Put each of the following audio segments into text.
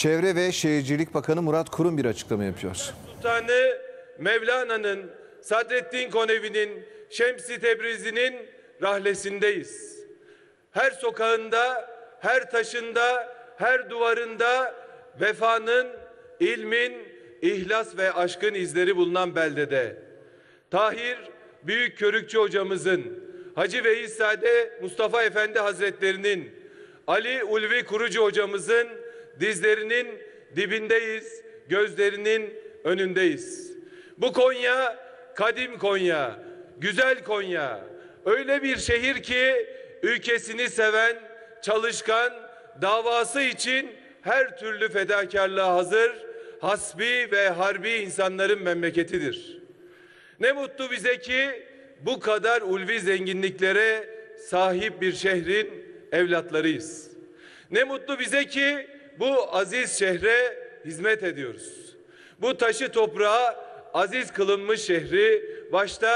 Çevre ve Şehircilik Bakanı Murat Kurum bir açıklama yapıyor. Sultanı Mevlana'nın, Sadreddin Konevi'nin, Şems-i Tebrizi'nin rahlesindeyiz. Her sokağında, her taşında, her duvarında vefanın, ilmin, ihlas ve aşkın izleri bulunan beldede Tahir Büyükkörükçü hocamızın, Hacı Veysade Mustafa Efendi Hazretlerinin, Ali Ulvi Kurucu hocamızın dizlerinin dibindeyiz, gözlerinin önündeyiz. Bu Konya, kadim Konya, güzel Konya, öyle bir şehir ki ülkesini seven, çalışkan, davası için her türlü fedakarlığa hazır, hasbi ve harbi insanların memleketidir. Ne mutlu bize ki bu kadar ulvi zenginliklere sahip bir şehrin evlatlarıyız. Ne mutlu bize ki bu aziz şehre hizmet ediyoruz. Bu taşı toprağa aziz kılınmış şehri, başta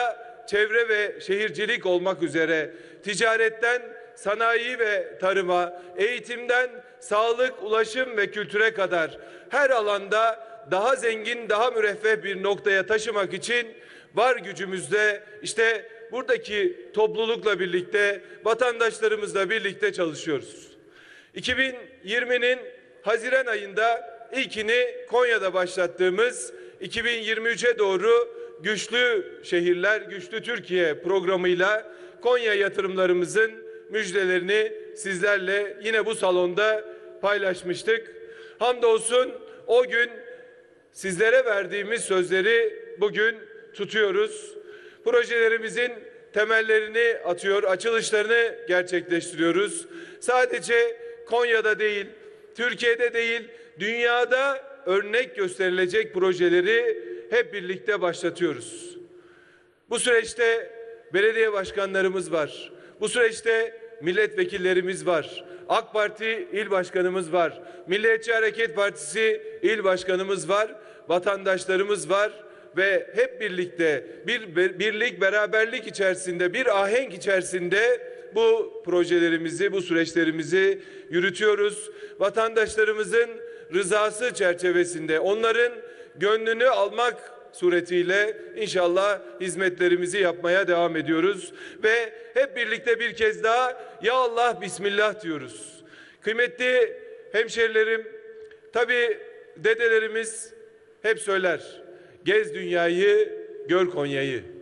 çevre ve şehircilik olmak üzere ticaretten sanayi ve tarıma, eğitimden sağlık, ulaşım ve kültüre kadar her alanda daha zengin, daha müreffeh bir noktaya taşımak için var gücümüzle, işte buradaki toplulukla birlikte, vatandaşlarımızla birlikte çalışıyoruz. 2020'nin Haziran ayında ilkini Konya'da başlattığımız 2023'e doğru Güçlü Şehirler, Güçlü Türkiye programıyla Konya yatırımlarımızın müjdelerini sizlerle yine bu salonda paylaşmıştık. Hamdolsun o gün sizlere verdiğimiz sözleri bugün tutuyoruz. Projelerimizin temellerini atıyor, açılışlarını gerçekleştiriyoruz. Sadece Konya'da değil, Türkiye'de değil, dünyada örnek gösterilecek projeleri hep birlikte başlatıyoruz. Bu süreçte belediye başkanlarımız var. Bu süreçte milletvekillerimiz var. AK Parti il başkanımız var. Milliyetçi Hareket Partisi il başkanımız var. Vatandaşlarımız var ve hep birlikte bir birlik, beraberlik içerisinde, bir ahenk içerisinde bu projelerimizi, bu süreçlerimizi yürütüyoruz. Vatandaşlarımızın rızası çerçevesinde, onların gönlünü almak suretiyle inşallah hizmetlerimizi yapmaya devam ediyoruz ve hep birlikte bir kez daha ya Allah bismillah diyoruz. Kıymetli hemşerilerim, tabii dedelerimiz hep söyler, gez dünyayı, gör Konya'yı.